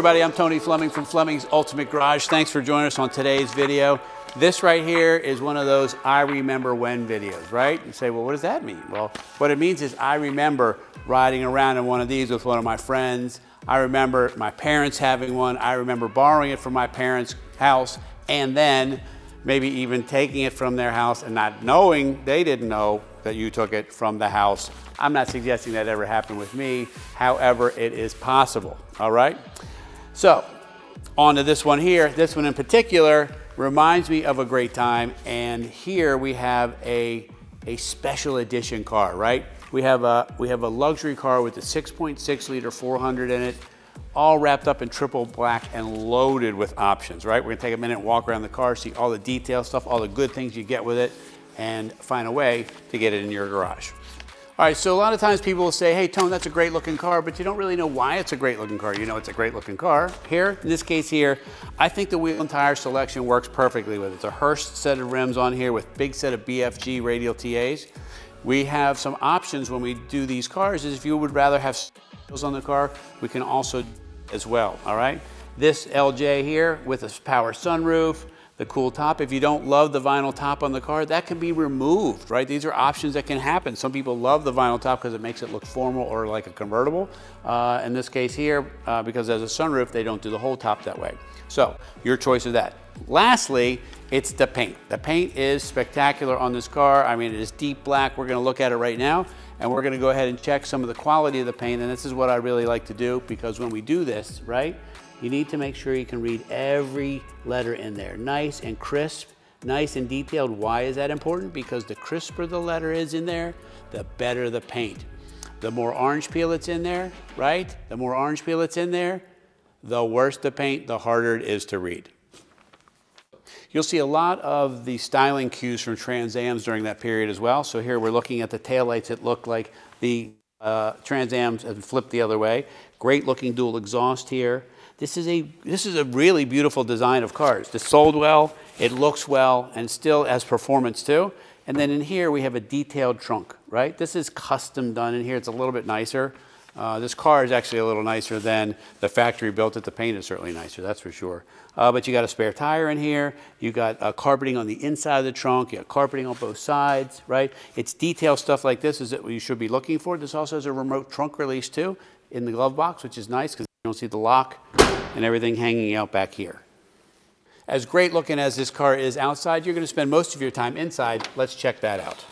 everybody, I'm Tony Fleming from Fleming's Ultimate Garage. Thanks for joining us on today's video. This right here is one of those I remember when videos, right? You say, well, what does that mean? Well, what it means is I remember riding around in one of these with one of my friends. I remember my parents having one. I remember borrowing it from my parents' house and then maybe even taking it from their house and not knowing, they didn't know that you took it from the house. I'm not suggesting that ever happened with me. However, it is possible, all right? So, on to this one here. This one in particular reminds me of a great time, and here we have a special edition car, right? We have a luxury car with a 6.6 liter 400 in it, all wrapped up in triple black and loaded with options, right? We're gonna take a minute and walk around the car, see all the detail stuff, all the good things you get with it, and find a way to get it in your garage. All right, so a lot of times people will say, hey, Tone, that's a great looking car, but you don't really know why it's a great looking car. You know it's a great looking car. Here, in this case here, I think the wheel and tire selection works perfectly with it. It's a Hurst set of rims on here with big set of BFG radial TAs. We have some options when we do these cars is if you would rather have wheels on the car, we can also as well, all right? This LJ here with a power sunroof, the cool top. If you don't love the vinyl top on the car, that can be removed, right? These are options that can happen. Some people love the vinyl top because it makes it look formal or like a convertible. In this case here, because as a sunroof, they don't do the whole top that way. So your choice of that. Lastly, it's the paint. The paint is spectacular on this car. I mean, it is deep black. We're gonna look at it right now, and we're gonna go ahead and check some of the quality of the paint. And this is what I really like to do, because when we do this, right? You need to make sure you can read every letter in there. Nice and crisp, nice and detailed. Why is that important? Because the crisper the letter is in there, the better the paint. The more orange peel it's in there, right? The more orange peel it's in there, the worse the paint, the harder it is to read. You'll see a lot of the styling cues from Trans Ams during that period as well. So here we're looking at the taillights that look like the Trans Ams have flipped the other way. Great looking dual exhaust here. This is a really beautiful design of cars. It's sold well, it looks well, and still has performance too. And then in here, we have a detailed trunk, right? This is custom done in here. It's a little bit nicer. This car is actually a little nicer than the factory built it. The paint is certainly nicer, that's for sure. But you got a spare tire in here. You got carpeting on the inside of the trunk. You got carpeting on both sides, right? It's detailed stuff like this is that you should be looking for. This also has a remote trunk release too in the glove box, which is nice because you don't see the lock and everything hanging out back here. As great looking as this car is outside, you're going to spend most of your time inside. Let's check that out.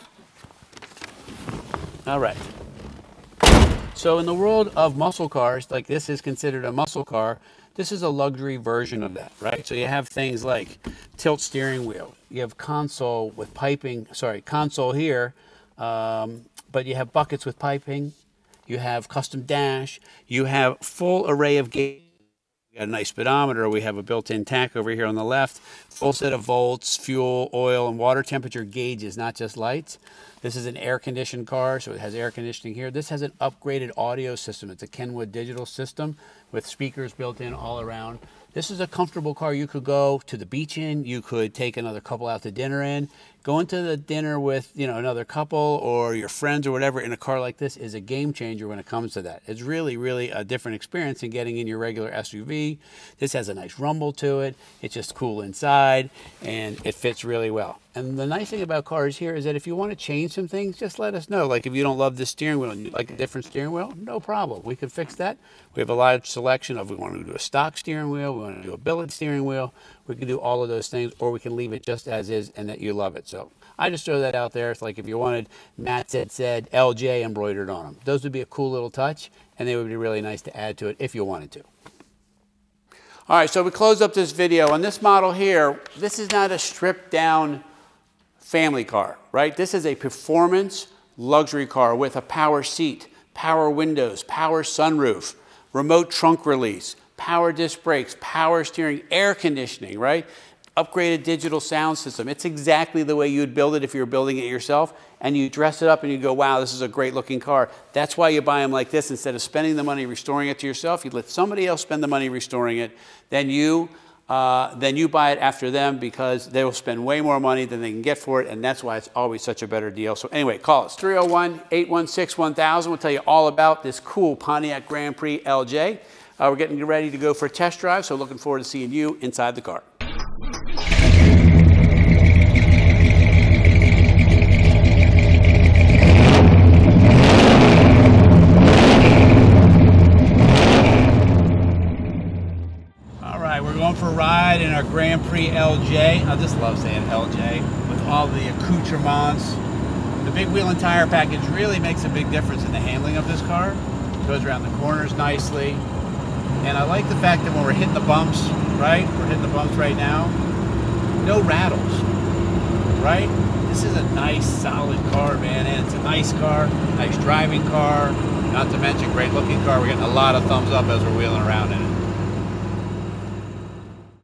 All right. So in the world of muscle cars, like this is considered a muscle car, this is a luxury version of that, right? So you have things like tilt steering wheel. You have console with piping, sorry, console here, but you have buckets with piping. You have custom dash. You have full array of gauges. A nice speedometer. We have a built-in tank over here on the left. Full set of volts, fuel, oil, and water temperature gauges, not just lights. This is an air-conditioned car, so it has air conditioning here. This has an upgraded audio system. It's a Kenwood digital system with speakers built in all around. This is a comfortable car you could go to the beach in. You could take another couple out to dinner in. Going to the dinner with, you know, another couple or your friends or whatever in a car like this is a game changer when it comes to that. It's really, really a different experience than getting in your regular SUV. This has a nice rumble to it. It's just cool inside and it fits really well. And the nice thing about cars here is that if you want to change some things, just let us know. Like if you don't love this steering wheel and you like a different steering wheel, no problem. We can fix that. We have a large selection of, we want to do a stock steering wheel, we want to do a billet steering wheel. We can do all of those things, or we can leave it just as is and that you love it. So I just throw that out there. It's like if you wanted, Matt said LJ embroidered on them. Those would be a cool little touch, and they would be really nice to add to it if you wanted to. All right, so we close up this video. On this model here, this is not a stripped down family car, right? This is a performance luxury car with a power seat, power windows, power sunroof, remote trunk release, power disc brakes, power steering, air conditioning, right? Upgraded digital sound system. It's exactly the way you'd build it if you were building it yourself, and you dress it up and you go, wow, this is a great looking car. That's why you buy them like this. Instead of spending the money restoring it to yourself, you let somebody else spend the money restoring it. Then you buy it after them because they will spend way more money than they can get for it, and that's why it's always such a better deal. So anyway, call us, 301-816-1000. We'll tell you all about this cool Pontiac Grand Prix LJ. We're getting ready to go for a test drive, so looking forward to seeing you inside the car. For a ride in our Grand Prix LJ. I just love saying LJ with all the accoutrements. The big wheel and tire package really makes a big difference in the handling of this car. It goes around the corners nicely. And I like the fact that when we're hitting the bumps, right? We're hitting the bumps right now. No rattles, right? This is a nice, solid car, man. And it's a nice car, nice driving car, not to mention great looking car. We're getting a lot of thumbs up as we're wheeling around in it.